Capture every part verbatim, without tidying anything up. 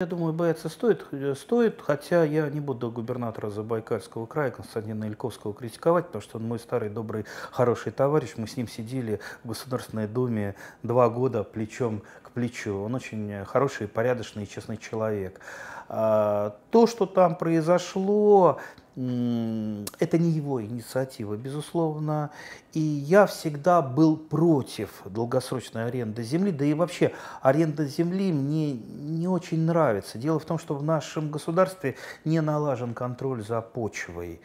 Я думаю, бояться стоит, стоит, хотя я не буду губернатора Забайкальского края Константина Ильковского критиковать, потому что он мой старый, добрый, хороший товарищ. Мы с ним сидели в Государственной Думе два года плечом к плечу. Он очень хороший, порядочный и честный человек. То, что там произошло, это не его инициатива, безусловно. И я всегда был против долгосрочной аренды земли. Да и вообще аренда земли мне не очень нравится. Дело в том, что в нашем государстве не налажен контроль за почвой.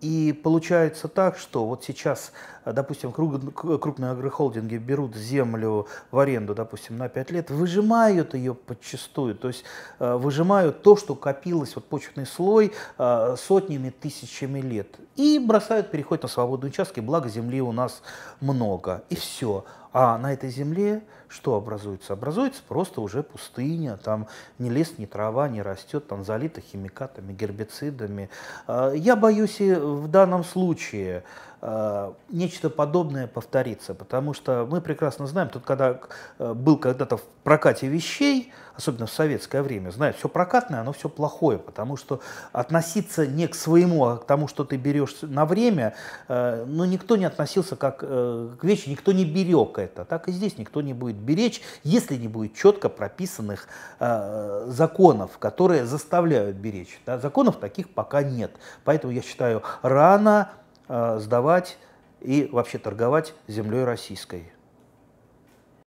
И получается так, что вот сейчас, допустим, крупные агрохолдинги берут землю в аренду, допустим, на пять лет, выжимают ее подчистую, то есть выжимают то, что копилось, вот почвенный слой, сотнями, тысячами лет. И бросают, переходят на свободные участки, благо земли у нас много. И все. А на этой земле что образуется? Образуется просто уже пустыня, там ни лес, ни трава не растет, там залито химикатами, гербицидами. Я боюсь, и в данном случае нечто подобное повторится, потому что мы прекрасно знаем, тут когда был когда-то в прокате вещей, особенно в советское время, знают, все прокатное, оно все плохое, потому что относиться не к своему, а к тому, что ты берешь на время, ну, никто не относился как к вещи, никто не берег это, так и здесь никто не будет беречь, если не будет четко прописанных законов, которые заставляют беречь. Да, законов таких пока нет, поэтому я считаю, рано сдавать и вообще торговать землей российской.